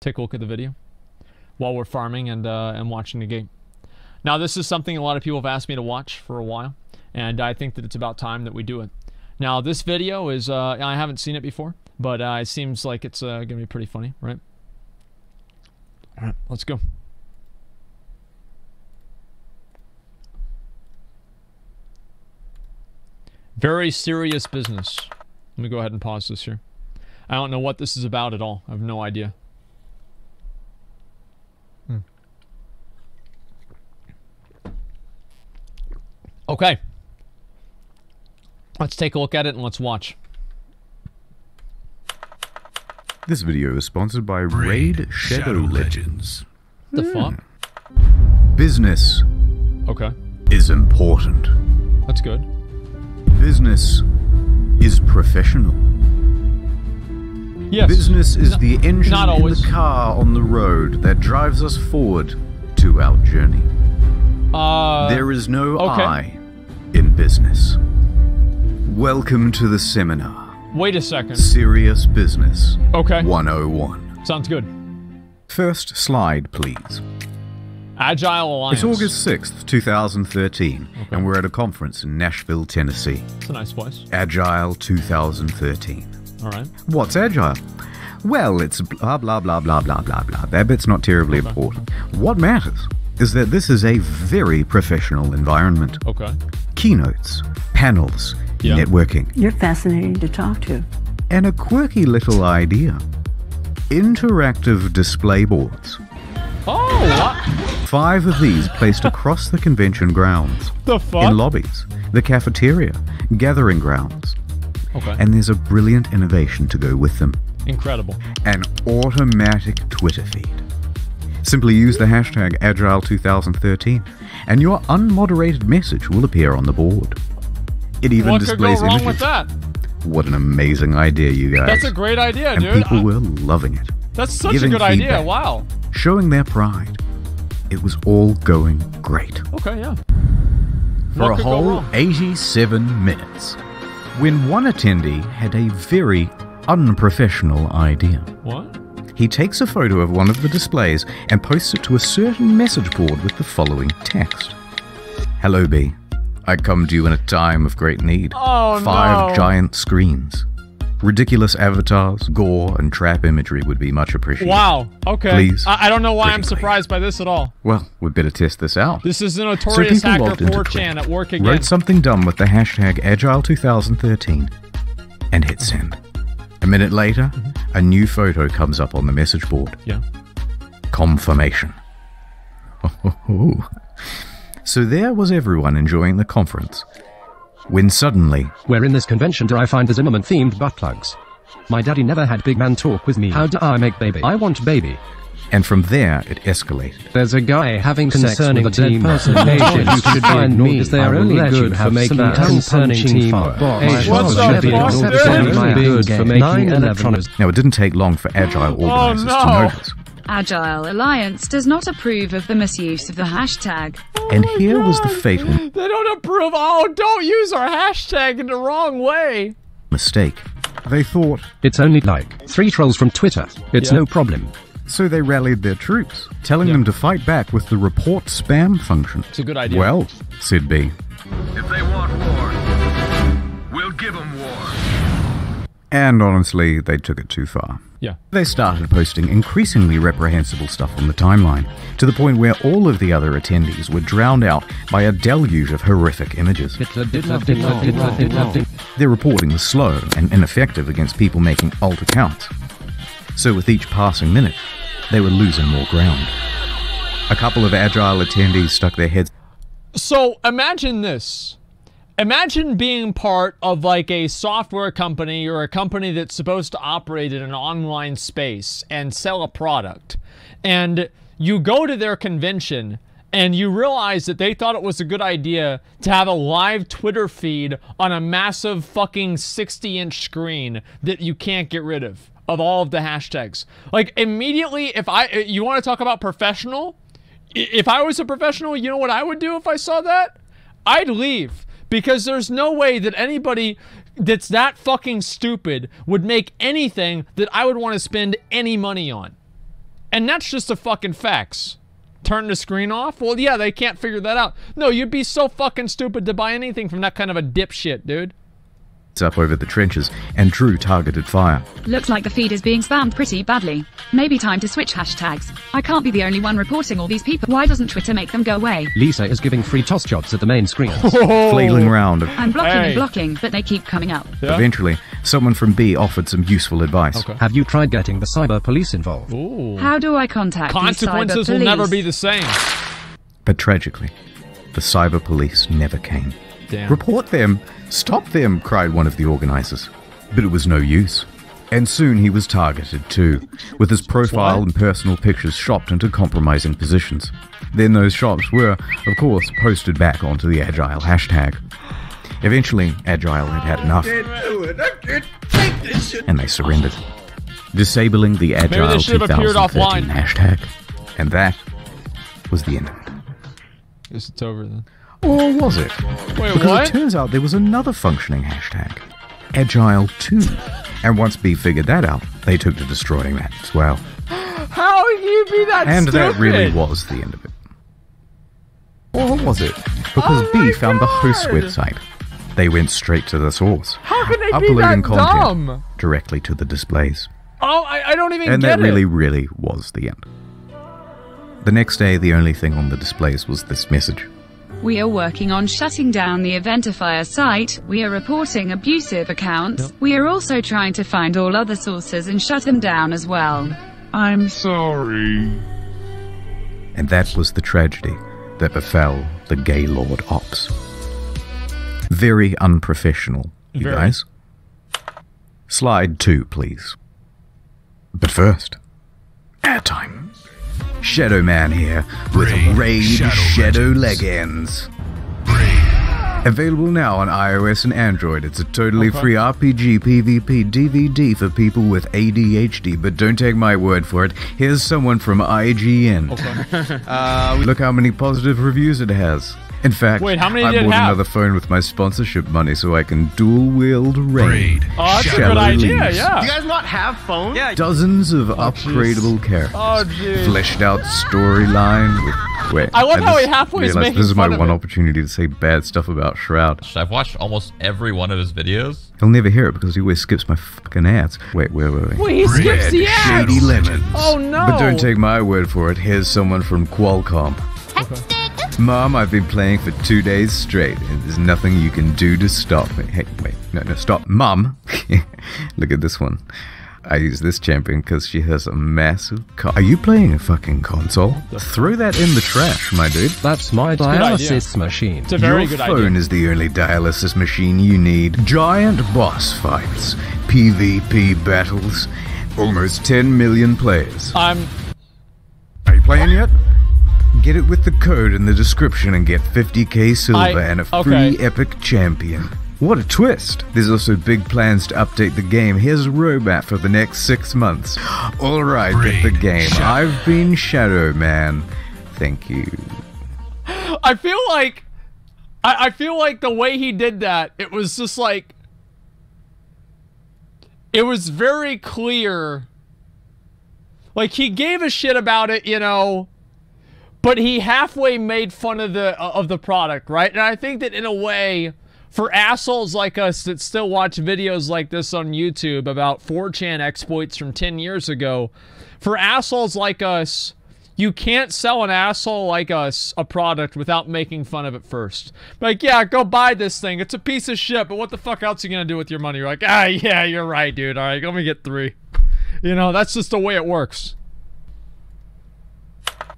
Take a look at the video while we're farming and watching the game. Now, this is something a lot of people have asked me to watch for a while, and I think that it's about time that we do it. Now, this video is, I haven't seen it before, but it seems like it's going to be pretty funny, right? All right, let's go. Very serious business. Let me go ahead and pause this here. I don't know what this is about at all. I have no idea. Okay. Let's take a look at it and let's watch. This video is sponsored by Raid Shadow Legends. The fuck? Business. Okay. Is important. That's good. Business is professional. Yes. Business is the engine in the car on the road that drives us forward to our journey. There is no I in business. Welcome to the seminar. Wait a second. Serious Business. Okay. 101. Sounds good. First slide, please. Agile Alliance. It's August 6th, 2013, and we're at a conference in Nashville, Tennessee. It's a nice place. Agile 2013. All right. What's Agile? Well, it's blah, blah, blah, blah, blah, blah, blah. That bit's not terribly important. What matters is that this is a very professional environment. Okay. Keynotes, panels, networking. You're fascinating to talk to. And a quirky little idea. Interactive display boards. Oh! What? 5 of these placed across the convention grounds. The fuck? In lobbies, the cafeteria, gathering grounds. Okay. And there's a brilliant innovation to go with them. Incredible. An automatic Twitter feed. Simply use the hashtag Agile 2013 and your unmoderated message will appear on the board. It even displays images. What could go wrong with that? What an amazing idea, you guys. That's a great idea, dude. And people were loving it. That's such a good idea, wow. Showing their pride. It was all going great. Okay, yeah. For a whole 87 minutes. When one attendee had a very unprofessional idea. What? He takes a photo of one of the displays and posts it to a certain message board with the following text. Hello, B. I come to you in a time of great need. Oh, 5 giant screens. Ridiculous avatars, gore, and trap imagery would be much appreciated. Wow, okay. Please. I don't know why I'm surprised by this at all. Well, we'd better test this out. This is a notorious hacker 4chan at work again. Wrote something dumb with the hashtag Agile 2013 and hit send. A minute later, a new photo comes up on the message board. Yeah. Confirmation. So there was everyone enjoying the conference. When suddenly... Where in this convention do I find the Zimmerman-themed butt plugs? My daddy never had big man talk with me. How do I make baby? I want baby. And from there, it escalated. There's a guy having concerning sex with a dead person. You should find me. Is there only good for making concerning fire? What's up, boss? Good for making electronics. Now, it didn't take long for Agile organizers to notice. Agile Alliance does not approve of the misuse of the hashtag. And here was the fatal... They don't approve. Oh, don't use our hashtag in the wrong way. Mistake. They thought... It's only like 3 trolls from Twitter. It's no problem. So they rallied their troops, telling them to fight back with the report spam function. It's a good idea. Well, said B. If they want war, we'll give them war. And honestly, they took it too far. Yeah. They started posting increasingly reprehensible stuff on the timeline, to the point where all of the other attendees were drowned out by a deluge of horrific images. Their reporting was slow and ineffective against people making alt accounts. So with each passing minute, they were losing more ground. A couple of Agile attendees stuck their heads. So imagine this. Imagine being part of like a software company or a company that's supposed to operate in an online space and sell a product. And you go to their convention and you realize that they thought it was a good idea to have a live Twitter feed on a massive fucking 60-inch screen that you can't get rid of. Of all of the hashtags. Like, immediately, if you want to talk about professional? If I was a professional, you know what I would do if I saw that? I'd leave. Because there's no way that anybody that's that fucking stupid would make anything that I would want to spend any money on. And that's just the fucking facts. Turn the screen off? Well, yeah, they can't figure that out. No, you'd be so fucking stupid to buy anything from that kind of a dipshit, dude. Up over the trenches and drew targeted fire. Looks like the feed is being spammed pretty badly. Maybe time to switch hashtags. I can't be the only one reporting all these people. Why doesn't Twitter make them go away? Lisa is giving free toss jobs at the main screen. Flailing round. I'm blocking and blocking, but they keep coming up. Yeah. Eventually, someone from B offered some useful advice. Okay. Have you tried getting the cyber police involved? Ooh. How do I contact the cyber police? Consequences will never be the same. But tragically, the cyber police never came. Damn. Report them! Stop them! Cried one of the organizers. But it was no use. And soon he was targeted too, with his profile and personal pictures shopped into compromising positions. Then those shops were, of course, posted back onto the Agile hashtag. Eventually, Agile had enough. And they surrendered, disabling the Agile 2013 hashtag. And that was the end of it. I guess it's over then. Or was it? Wait, because what? It turns out there was another functioning hashtag, Agile 2. And once B figured that out, they took to destroying that as well. How can you be that stupid? And that really was the end of it. Or was it? Because B found the host website. They went straight to the source. How can they be that dumb? Directly to the displays. Oh, I don't even get it. And that really, really was the end. The next day, the only thing on the displays was this message. We are working on shutting down the Eventifier site, we are reporting abusive accounts, we are also trying to find all other sources and shut them down as well. I'm sorry. And that was the tragedy that befell the Gaylord Ops. Very unprofessional, you guys. Slide 2, please. But first, airtime. Shadow Man here with Raid Shadow Legends. Available now on iOS and Android. It's a totally free RPG PvP DVD for people with ADHD, but don't take my word for it. Here's someone from IGN. Okay. Look how many positive reviews it has. In fact, I bought another phone with my sponsorship money so I can dual-wield Raid. Oh, that's a good idea, yeah. Do you guys not have phones? Yeah. Dozens of upgradable characters. Oh, geez. Fleshed out storyline with... Wait, I love how he halfway is making fun of it. This is my one opportunity to say bad stuff about Shroud. I've watched almost every one of his videos. He'll never hear it because he always skips my fucking ads. Wait, wait. Well, he skips the ads! Shady Lemons. Oh, no! But don't take my word for it. Here's someone from Qualcomm. Okay. Mom, I've been playing for 2 days straight, and there's nothing you can do to stop me. Hey, wait, no, stop. Mom! Look at this one. I use this champion because she has a massive Are you playing a fucking console? Throw that in the trash, my dude. That's my dialysis machine. It's a very good idea. Your phone is the only dialysis machine you need. Giant boss fights, PvP battles, almost 10 million players. Are you playing yet? Get it with the code in the description and get 50k silver and a free epic champion. What a twist! There's also big plans to update the game. Here's a roadmap for the next 6 months. Alright, get the game. I've been Shadow Man. Thank you. I feel like... I feel like the way he did that, it was just like... It was very clear. Like, he gave a shit about it, you know... But he halfway made fun of the product, right? And I think that in a way, for assholes like us that still watch videos like this on YouTube about 4chan exploits from 10 years ago, for assholes like us, you can't sell an asshole like us a product without making fun of it first. Like, yeah, go buy this thing. It's a piece of shit, but what the fuck else are you gonna do with your money? You're like, ah, yeah, you're right, dude. All right, let me get 3. You know, that's just the way it works.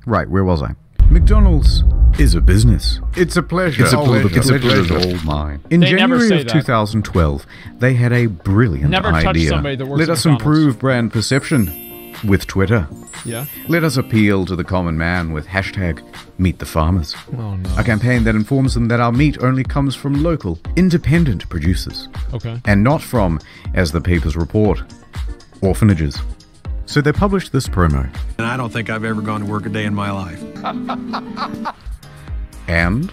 Right, where was I? McDonald's is a business. It's a pleasure. It's a pleasure. It's a pleasure. All mine. In January of 2012, they had a brilliant idea. Let us improve brand perception with Twitter. Yeah. Let us appeal to the common man with hashtag Meet the Farmers. Oh, no. A campaign that informs them that our meat only comes from local, independent producers. Okay. And not from, as the papers report, orphanages. So they published this promo. And I don't think I've ever gone to work a day in my life. And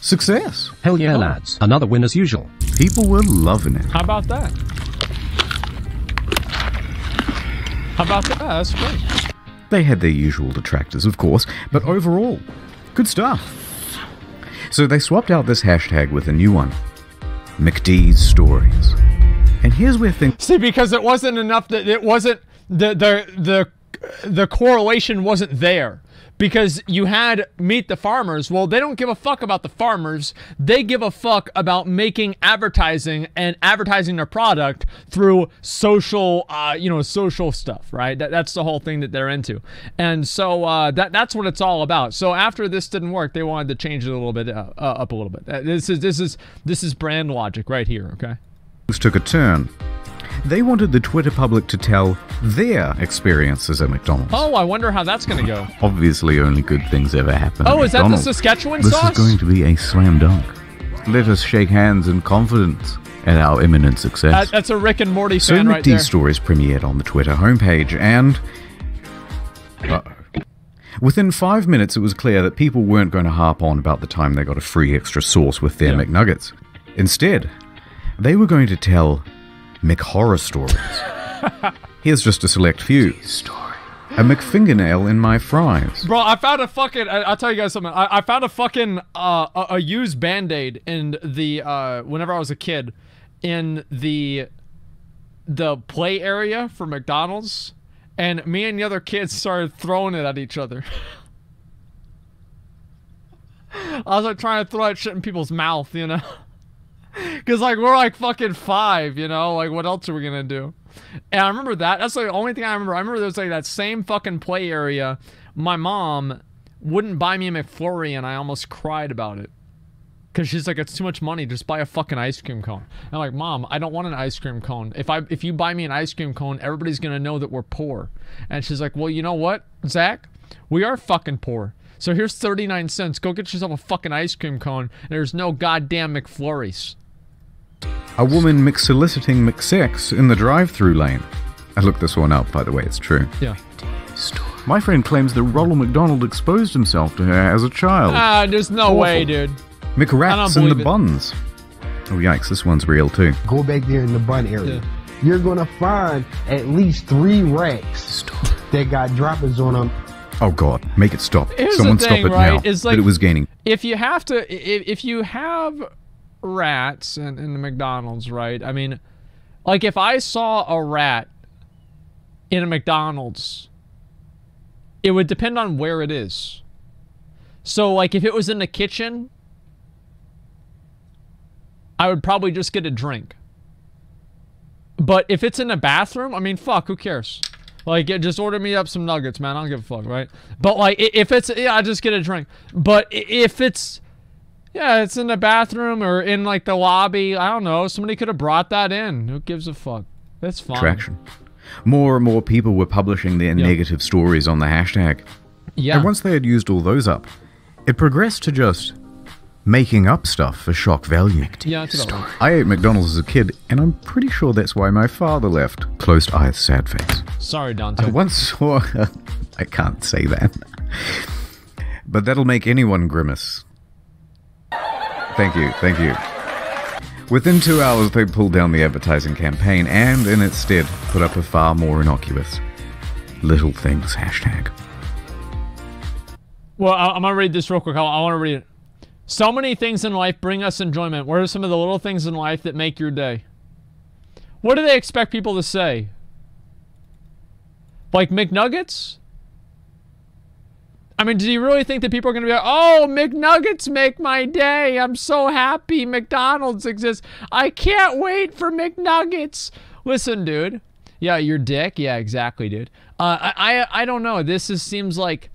success. Hell yeah, lads. Another win as usual. People were loving it. How about that? How about that? That's great. They had their usual detractors, of course, but overall, good stuff. So they swapped out this hashtag with a new one, McD's Stories. And here's where things... See, because it wasn't enough that it wasn't... The correlation wasn't there. Because you had Meet the Farmers. Well, they don't give a fuck about the farmers. They give a fuck about making advertising and advertising their product through social, you know, social stuff, right? That's the whole thing that they're into. And so that's what it's all about. So after this didn't work, they wanted to change it a little bit, up a little bit. This is brand logic right here, okay? This took a turn. They wanted the Twitter public to tell their experiences at McDonald's. Oh, I wonder how that's going to go. Obviously, only good things ever happen. Oh, is that the Saskatchewan sauce? This is going to be a slam dunk. Let us shake hands in confidence at our imminent success. That's a Rick and Morty fan right there. So McD's Stories premiered on the Twitter homepage, and within 5 minutes, it was clear that people weren't going to harp on about the time they got a free extra sauce with their McNuggets. Instead, they were going to tell McHorror stories. Here's just a select few. A McFingernail in my fries. Bro, I found a fucking... I'll tell you guys something. I found a fucking... a used Band-Aid in the... whenever I was a kid, in the play area for McDonald's, and me and the other kids started throwing it at each other. I was like trying to throw that shit in people's mouth, you know? Because, like, we're, like, fucking 5, you know? Like, what else are we gonna do? And I remember that. That's, like, the only thing I remember. I remember there was, like, that same fucking play area. My mom wouldn't buy me a McFlurry, and I almost cried about it. Because she's like, it's too much money. Just buy a fucking ice cream cone. And I'm like, Mom, I don't want an ice cream cone. If you buy me an ice cream cone, everybody's gonna know that we're poor. And she's like, well, you know what, Zach? We are fucking poor. So here's 39 cents. Go get yourself a fucking ice cream cone. And there's no goddamn McFlurries. A woman McSoliciting McSex in the drive-thru lane. I looked this one up, by the way, it's true. Yeah. My friend claims that Ronald McDonald exposed himself to her as a child. Ah, there's no Awful. Way, dude. McRats in the buns. Oh, yikes, this one's real, too. Go back there in the bun area. Yeah. You're gonna find at least 3 racks that got droppers on them. Oh, God, make it stop. Here's Someone the thing, stop it right? now. It's like, but it was gaining. If you have to... If you have... rats in the McDonald's, right? I mean, like, if I saw a rat in a McDonald's, it would depend on where it is. So, like, if it was in the kitchen, I would probably just get a drink. But if it's in a bathroom, I mean, fuck, who cares? Like, just order me up some nuggets, man. I don't give a fuck, right? But, like, if it's... Yeah, I just get a drink. But if it's... Yeah, it's in the bathroom or in, like, the lobby. I don't know. Somebody could have brought that in. Who gives a fuck? That's fine. Traction. More and more people were publishing their negative stories on the hashtag. Yeah. And once they had used all those up, it progressed to just making up stuff for shock value. Yeah, that's about right. I ate McDonald's as a kid, and I'm pretty sure that's why my father left. Closed eyes, sad face. Sorry, Dante. I once saw... I can't say that. But that'll make anyone grimace. Thank you, thank you. Within 2 hours, they pulled down the advertising campaign and, in its stead, put up a far more innocuous Little Things hashtag. Well, I'm going to read this real quick. I want to read it. So many things in life bring us enjoyment. What are some of the little things in life that make your day? What do they expect people to say? Like McNuggets? I mean, do you really think that people are going to be like, oh, McNuggets make my day. I'm so happy McDonald's exists. I can't wait for McNuggets. Listen, dude. Yeah, your dick. Yeah, exactly, dude. I don't know. This is, seems like...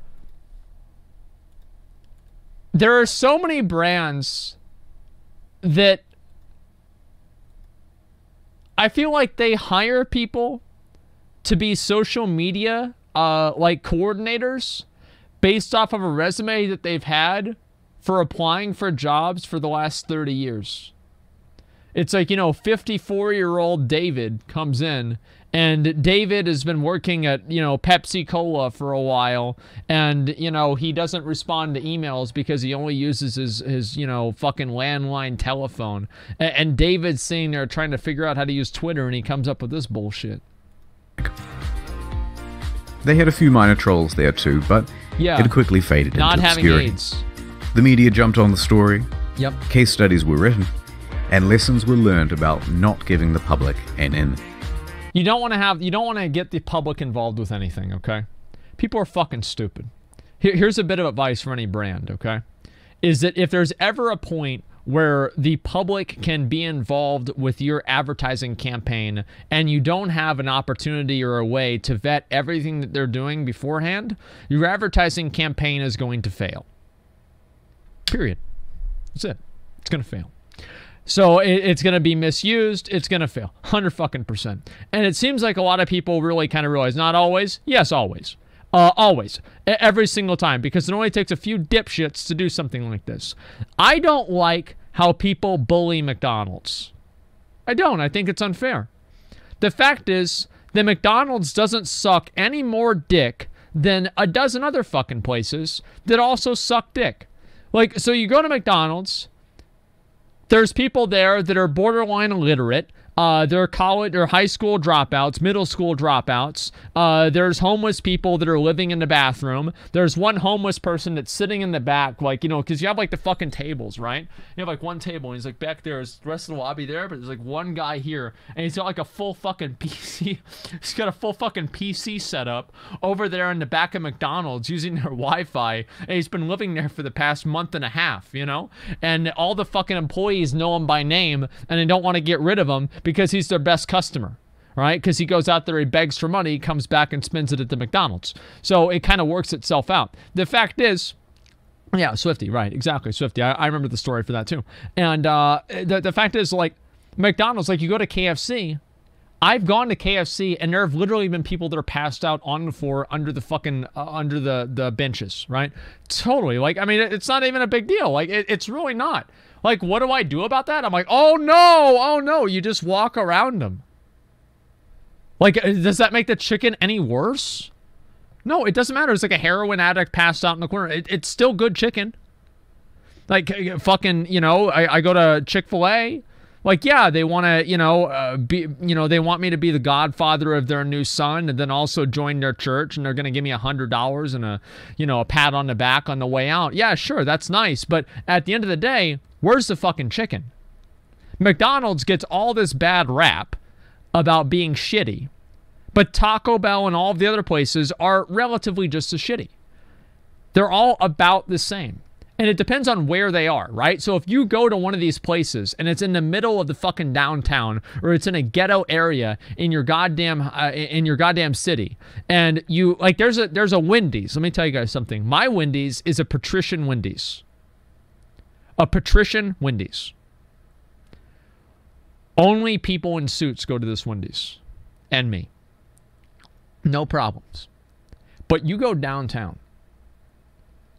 There are so many brands that... I feel like they hire people to be social media, like, coordinators... based off of a resume that they've had for applying for jobs for the last 30 years. It's like, you know, 54-year-old David comes in, and David has been working at, you know, Pepsi-Cola for a while, and, you know, he doesn't respond to emails because he only uses his you know, fucking landline telephone. And David's sitting there trying to figure out how to use Twitter, and he comes up with this bullshit. They had a few minor trolls there too, but it quickly faded into obscurity. The media jumped on the story, case studies were written, and lessons were learned about not giving the public an in. You don't want to have, you don't want to get the public involved with anything, okay? People are fucking stupid. Here's a bit of advice for any brand, okay? Is that if there's ever a point where the public can be involved with your advertising campaign and you don't have an opportunity or a way to vet everything that they're doing beforehand, your advertising campaign is going to fail. Period. That's it. It's going to fail. So it's going to be misused. It's going to fail. 100%. And it seems like a lot of people really kind of realize, not always. Yes, always. Always. Every single time. Because it only takes a few dipshits to do something like this. I don't like how people bully McDonald's. I don't. I think it's unfair. The fact is that McDonald's doesn't suck any more dick than a dozen other fucking places that also suck dick. Like, so you go to McDonald's, there's people there that are borderline illiterate. They're college or high school dropouts, middle school dropouts. There's homeless people that are living in the bathroom. There's one homeless person that's sitting in the back, like, you know, because you have like the fucking tables, right? You have like one table, and he's like back there, is the rest of the lobby there, but there's like one guy here, and he's got like a full fucking PC. He's got a full fucking PC set up over there in the back of McDonald's using their Wi-Fi, and he's been living there for the past month and a half, you know? And all the fucking employees know him by name, and they don't want to get rid of him, because he's their best customer, right? Because he goes out there, he begs for money, he comes back and spends it at the McDonald's. So it kind of works itself out. The fact is, yeah, Swifty, right, exactly, Swifty. I remember the story for that too. And the fact is, like, McDonald's, like, you go to KFC, I've gone to KFC, and there have literally been people that are passed out on the floor under the fucking, under the benches, right? Totally, like, I mean, it's not even a big deal. Like, it's really not. Like, what do I do about that? I'm like, oh no, you just walk around them. Like, does that make the chicken any worse? No, it doesn't matter. It's like a heroin addict passed out in the corner. It's still good chicken. Like, fucking, you know, I go to Chick-fil-A. Like, yeah, they want to, you know, they want me to be the godfather of their new son, and then also join their church, and they're going to give me $100 and a, you know, a pat on the back on the way out. Yeah, sure, that's nice. But at the end of the day, where's the fucking chicken? McDonald's gets all this bad rap about being shitty, but Taco Bell and all of the other places are relatively just as shitty. They're all about the same. And it depends on where they are, right? So if you go to one of these places and it's in the middle of the fucking downtown, or it's in a ghetto area in your goddamn city, and you, like, there's a Wendy's. Let me tell you guys something. My Wendy's is a patrician Wendy's. A patrician Wendy's. Only people in suits go to this Wendy's. And me. No problems. But you go downtown.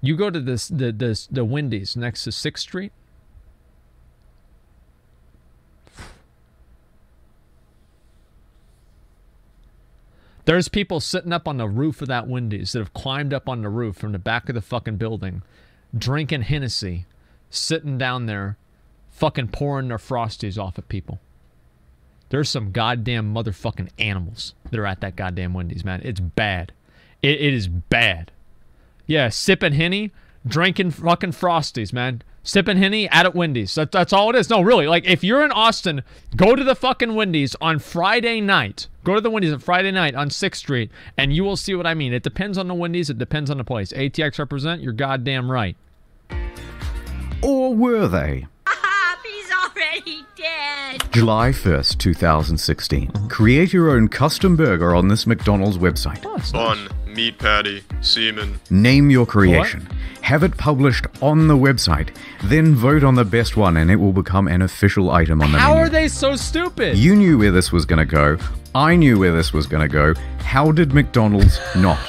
You go to the Wendy's next to 6th Street. There's people sitting up on the roof of that Wendy's that have climbed up on the roof from the back of the fucking building, drinking Hennessy, sitting down there, fucking pouring their Frosties off at people. There's some goddamn motherfucking animals that are at that goddamn Wendy's, man. It's bad. It is bad. Yeah, sipping Henny, drinking fucking Frosties, man. Sipping Henny out at Wendy's. That's all it is. No, really. Like, if you're in Austin, go to the fucking Wendy's on Friday night. Go to the Wendy's on Friday night on 6th Street, and you will see what I mean. It depends on the Wendy's. It depends on the place. ATX represent, you're goddamn right. Or were they? He's already dead. July 1st, 2016. Create your own custom burger on this McDonald's website. Bun, meat patty, semen. Name your creation. What? Have it published on the website. Then vote on the best one, and it will become an official item on the menu. How are they so stupid? You knew where this was going to go. I knew where this was going to go. How did McDonald's not?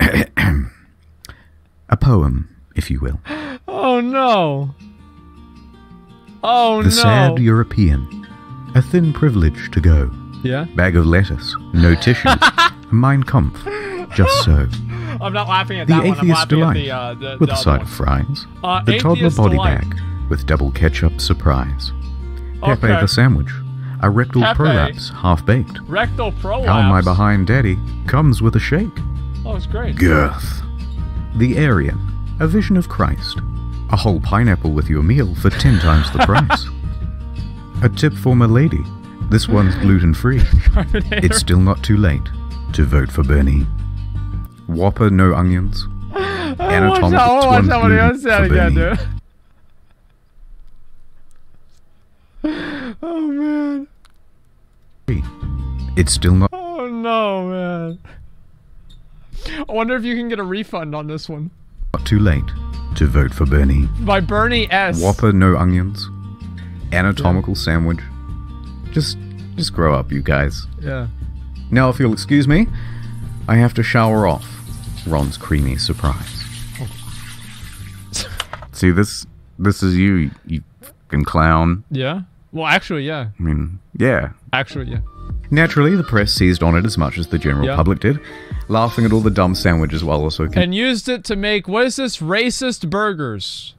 A poem, if you will. Oh no. Oh no. The sad European. A thin privilege to go. Yeah. Bag of lettuce. No tissues. Mein Kampf. Just so. I'm not laughing at that one. The atheist delight with a side of fries. The toddler body bag with double ketchup surprise. Pepe the sandwich. a rectal prolapse, half-baked. Rectal prolapse? How my behind daddy comes with a shake. Oh, it's great. Girth. The Aryan, a vision of Christ. A whole pineapple with your meal for 10 times the price. A tip for my lady. This one's gluten-free. It's still not too late to vote for Bernie. Whopper, no onions. Anatomical somebody else that again, dude. Oh, man. It's still not... Oh, no, man. I wonder if you can get a refund on this one. Not too late to vote for Bernie. By Bernie S. Whopper, no onions. Anatomical sandwich. Just grow up, you guys. Yeah. Now, if you'll excuse me, I have to shower off Ron's creamy surprise. See, this is you, you fucking clown. Yeah? Well, actually, yeah. I mean, yeah. Actually, yeah. Naturally, the press seized on it as much as the general public did, laughing at all the dumb sandwiches while also... And used it to make, what is this, racist burgers?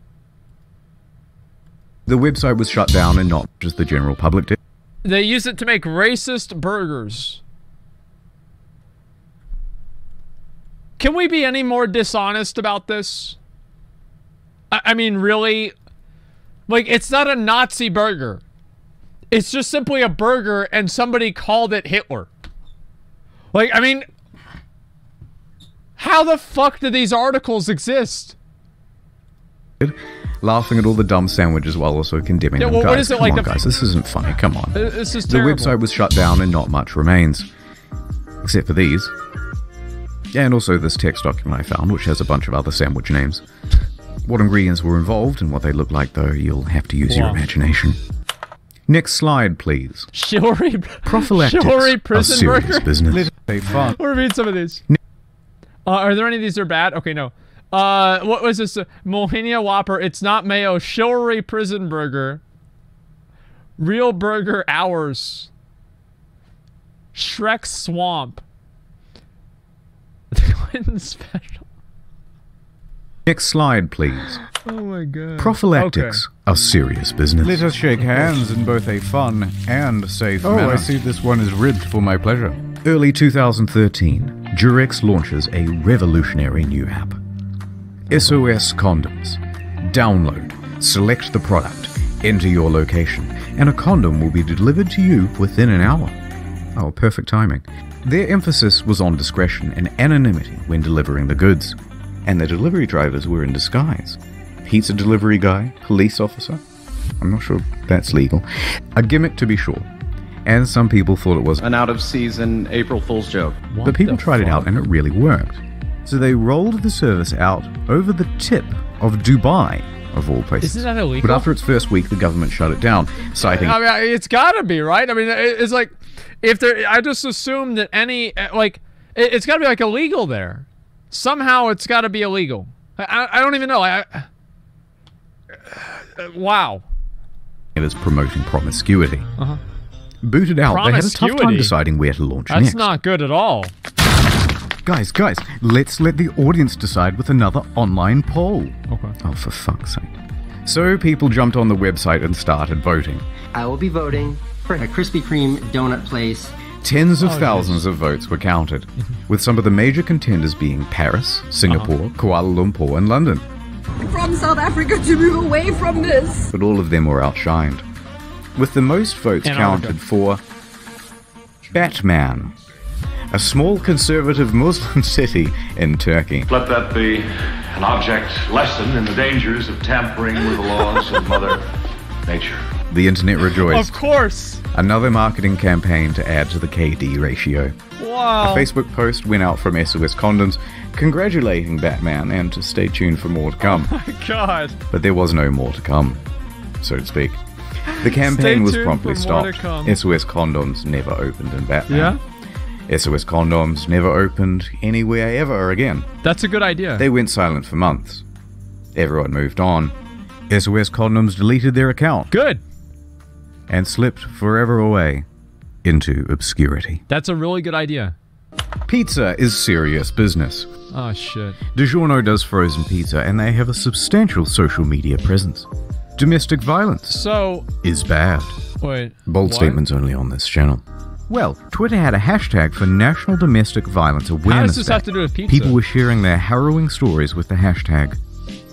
The website was shut down and not just the general public did. They used it to make racist burgers. Can we be any more dishonest about this? I mean, really? Like, it's not a Nazi burger. It's just simply a burger and somebody called it Hitler. Like, I mean... How the fuck do these articles exist? Laughing at all the dumb sandwiches while also condemning them. Guys, what is it like, guys, this isn't funny, come on. This is terrible. The website was shut down and not much remains. Except for these. And also this text document I found, which has a bunch of other sandwich names. What ingredients were involved and what they look like, though, you'll have to use your imagination. Next slide, please. Chivalry. Prophylactics are serious business. We're reading some of these. Are there any of these that are bad? Okay, no. What was this? Mohania Whopper. It's not mayo. Chivalry prison burger. Real burger hours. Shrek swamp. The Clinton special. Next slide, please. Oh my god. Prophylactics are serious business. Let us shake hands in both a fun and safe manner. I see this one is ribbed for my pleasure. Early 2013, Durex launches a revolutionary new app. SOS Condoms. Download, select the product, enter your location, and a condom will be delivered to you within an hour. Oh, perfect timing. Their emphasis was on discretion and anonymity when delivering the goods, and the delivery drivers were in disguise. Pizza delivery guy, police officer, I'm not sure that's legal. A gimmick to be sure, and some people thought it was an out-of-season April Fool's joke. But people tried it out and it really worked. So they rolled the service out over the tip of Dubai, of all places. Isn't that illegal? But after its first week, the government shut it down, citing... I mean, it's gotta be, right? I mean, it's like, if there... I just assume that any... Like, it's gotta be, like, illegal there. Somehow, it's gotta be illegal. I don't even know. Wow. It is promoting promiscuity. Uh-huh. Booted out, they had a tough time deciding where to launch next. That's not good at all. Guys, let's let the audience decide with another online poll. Okay. Oh, for fuck's sake. So people jumped on the website and started voting. I will be voting for a Krispy Kreme donut place. Tens of thousands of votes were counted, with some of the major contenders being Paris, Singapore, Kuala Lumpur, and London. From South Africa to move away from this. But all of them were outshined, with the most votes counted for Batman, a small conservative Muslim city in Turkey. Let that be an object lesson in the dangers of tampering with the laws of Mother Nature. The internet rejoiced. Of course! Another marketing campaign to add to the KD ratio. Wow. A Facebook post went out from SOS Condoms congratulating Batman and to stay tuned for more to come. Oh my god. But there was no more to come, so to speak. The campaign was promptly stopped. SOS Condoms never opened in Batman. Yeah? SOS Condoms never opened anywhere ever again. That's a good idea. They went silent for months. Everyone moved on. SOS Condoms deleted their account. Good. And slipped forever away into obscurity. That's a really good idea. Pizza is serious business. Oh, shit. DiGiorno does frozen pizza, and they have a substantial social media presence. Domestic violence is bad. Wait. Bold what? Statements only on this channel. Well, Twitter had a hashtag for National Domestic Violence Awareness Day. How does this have to do with pizza? People were sharing their harrowing stories with the hashtag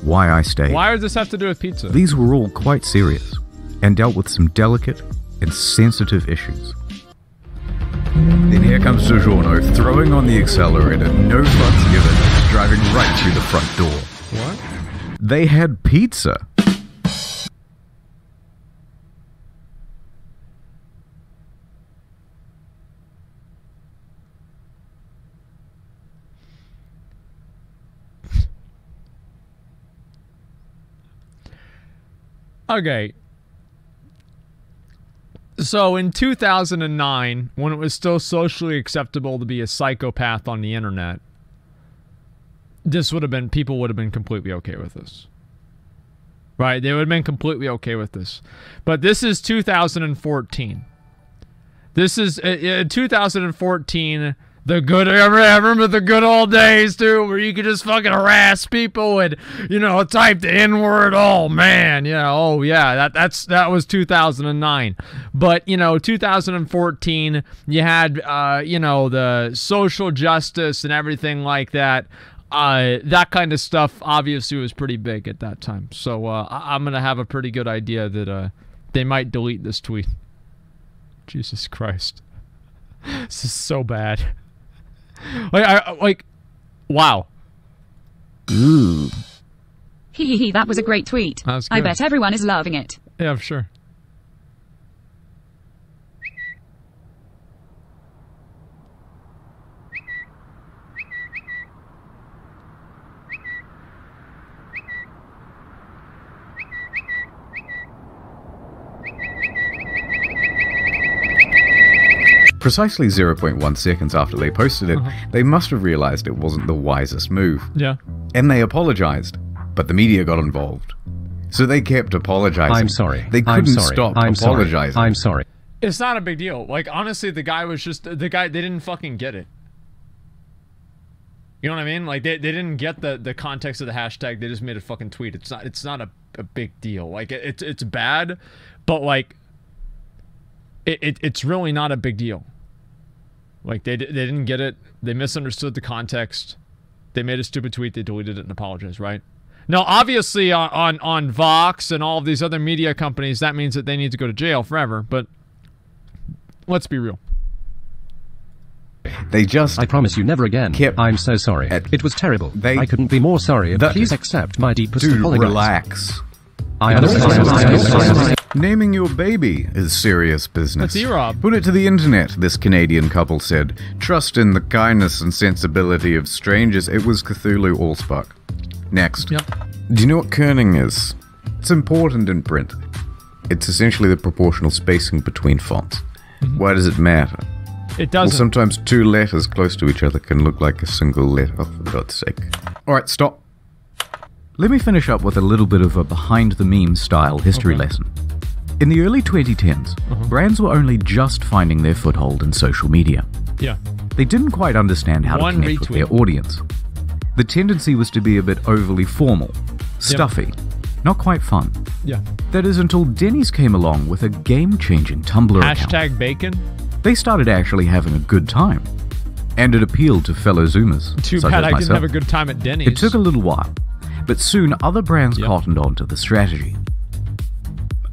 Why I Stayed. Why does this have to do with pizza? These were all quite serious and dealt with some delicate and sensitive issues. Then here comes DiGiorno, throwing on the accelerator, no fucks given, driving right through the front door. What? They had pizza. Okay. So in 2009, when it was still socially acceptable to be a psychopath on the internet, this would have been, people would have been completely okay with this. Right? They would have been completely okay with this. But this is 2014. This is 2014, the good, I remember the good old days, dude, where you could just fucking harass people and, you know, type the N-word, oh man, you know, oh yeah, that was 2009. But, you know, 2014, you had, you know, the social justice and everything like that. That kind of stuff obviously was pretty big at that time. So, I'm gonna have a pretty good idea that, they might delete this tweet. Jesus Christ. This is so bad. Like, wow. Ooh. Hee, that was a great tweet. I bet everyone is loving it. Yeah, I'm sure. Precisely 0.1 seconds after they posted it, they must have realized it wasn't the wisest move. Yeah. And they apologized, but the media got involved. So they kept apologizing. I'm sorry. They couldn't stop apologizing. I'm sorry. It's not a big deal. Like, honestly, the guy was just, they didn't fucking get it. You know what I mean? Like, they didn't get the context of the hashtag. They just made a fucking tweet. It's not a big deal. Like, it's bad, but like, it's really not a big deal. Like, they didn't get it. They misunderstood the context. They made a stupid tweet. They deleted it and apologized, right? Now, obviously, on Vox and all of these other media companies, that means that they need to go to jail forever. But let's be real. They just... I promise you, never again. I'm so sorry. It was terrible. I couldn't be more sorry. Please accept my deepest apologies. Dude, relax. I understand. Naming your baby is serious business. That's E-Rob. Put it to the internet, this Canadian couple said. Trust in the kindness and sensibility of strangers. It was Cthulhu Allspark. Next. Yep. Do you know what kerning is? It's important in print. It's essentially the proportional spacing between fonts. Mm-hmm. Why does it matter? It doesn't. Well, sometimes two letters close to each other can look like a single letter. Oh, for God's sake. Alright, stop. Let me finish up with a little bit of a behind-the-meme style history lesson. In the early 2010s, brands were only just finding their foothold in social media. Yeah. They didn't quite understand how to connect with their audience. The tendency was to be a bit overly formal, stuffy, not quite fun. Yeah. That is until Denny's came along with a game-changing Tumblr account. Hashtag bacon. They started actually having a good time. And it appealed to fellow Zoomers. Too bad I didn't have a good time at Denny's. It took a little while. But soon, other brands cottoned onto the strategy.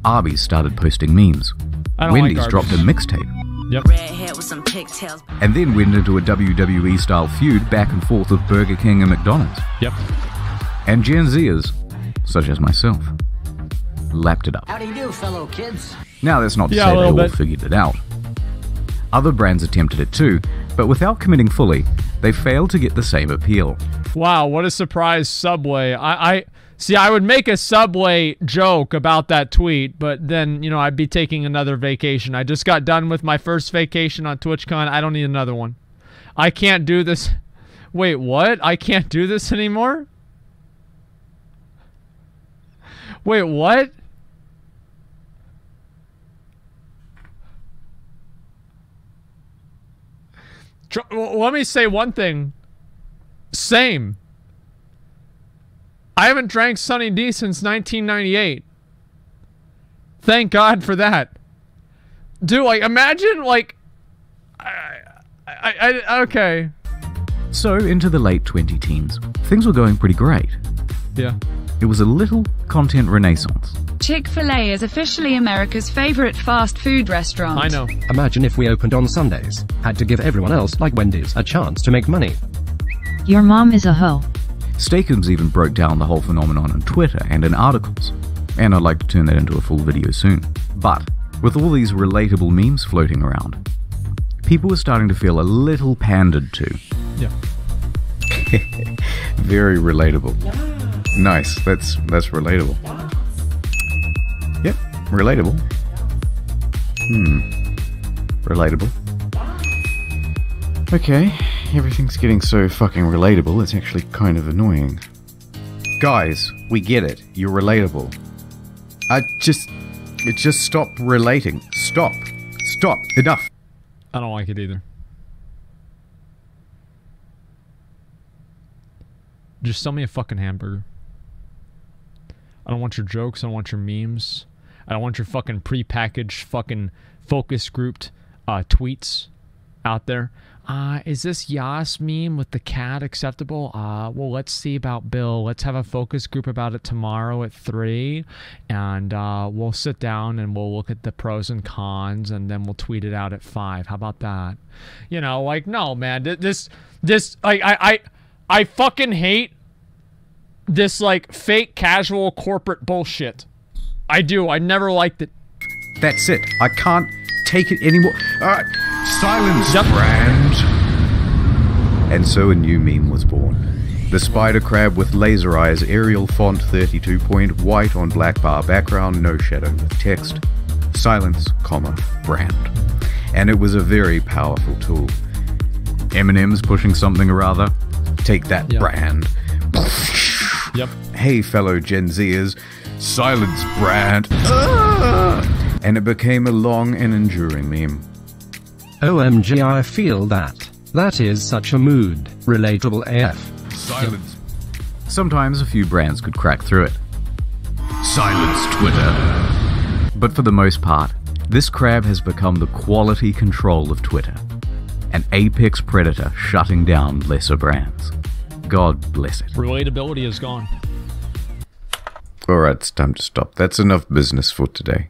Arby's started posting memes. Wendy's dropped a mixtape. Yep. And then went into a WWE-style feud back and forth with Burger King and McDonald's. Yep. And Gen Zers, such as myself, lapped it up. How do you do, fellow kids? Now, that's not to say they all figured it out. Other brands attempted it too, but without committing fully, they failed to get the same appeal. Wow, what a surprise, Subway. I see, I would make a Subway joke about that tweet, but then, you know, I'd be taking another vacation. I just got done with my first vacation on TwitchCon. I don't need another one. I can't do this. Wait, what? I can't do this anymore? Wait, what? Let me say one thing. Same. I haven't drank Sunny D since 1998. Thank God for that. Dude, like, imagine, like... okay. So, into the late 2010s, things were going pretty great. Yeah. It was a little content renaissance. Chick-fil-A is officially America's favorite fast food restaurant. I know. Imagine if we opened on Sundays, had to give everyone else, like Wendy's, a chance to make money. Your mom is a hoe. Steak-Umm's even broke down the whole phenomenon on Twitter and in articles. And I'd like to turn that into a full video soon. But, with all these relatable memes floating around, people were starting to feel a little pandered to. Yeah. Very relatable. Yes. Nice. That's relatable. Yes. Yep. Relatable. Yes. Relatable. Yes. Okay. Everything's getting so fucking relatable, it's actually kind of annoying. Guys, we get it. You're relatable. Just stop relating. Stop. Stop. Enough. I don't like it either. Just sell me a fucking hamburger. I don't want your jokes. I don't want your memes. I don't want your fucking prepackaged, fucking focus grouped tweets out there. Is this Yas meme with the cat acceptable? Well, let's see about Bill. Let's have a focus group about it tomorrow at 3. And we'll sit down and we'll look at the pros and cons and then we'll tweet it out at 5. How about that? You know, like, no, man. This, like, I fucking hate this, like, fake casual corporate bullshit. I do. I never liked it. That's it. I can't take it anymore. Alright. Silence, yep. Brand. And so a new meme was born. The spider crab with laser eyes, Arial font 32 point, white on black bar background, no shadow with text. Silence, comma, brand. And it was a very powerful tool. Eminem's pushing something or other. Take that, yep. Brand. Yep. Hey, fellow Gen Zers. Silence, brand. And it became a long and enduring meme. OMG, I feel that. That is such a mood. Relatable AF. Silence. Sometimes a few brands could crack through it. Silence, Twitter. But for the most part, this crab has become the quality control of Twitter. An apex predator shutting down lesser brands. God bless it. Relatability is gone. Alright, it's time to stop. That's enough business for today.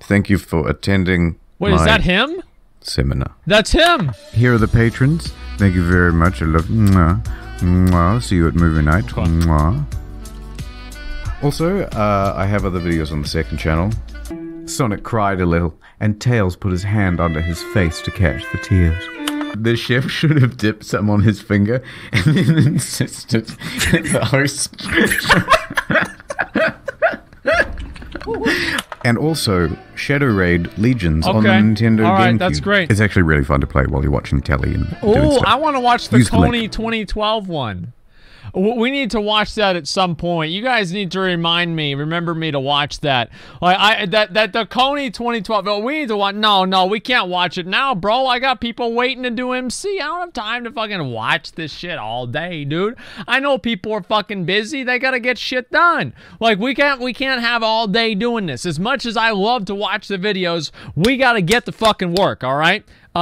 Thank you for attending. Wait, is that him? Seminar. That's him! Here are the patrons. Thank you very much. I love mwah. Mwah. See you at movie night. Mwah. Also, I have other videos on the second channel. Sonic cried a little, and Tails put his hand under his face to catch the tears. The chef should have dipped some on his finger and then insisted that the host... And also, Shadow Raid Legends on the Nintendo GameCube. Alright, that's great. It's actually really fun to play while you're watching telly and doing stuff. I want to watch the Kony 2012 one. We need to watch that at some point. You guys need to remind me, remember me to watch that. Like the Kony 2012. We need to watch. No, we can't watch it now, bro. I got people waiting to do MC. I don't have time to fucking watch this shit all day, dude. I know people are fucking busy. They gotta get shit done. Like we can't have all day doing this. As much as I love to watch the videos, we gotta get the fucking work. All right.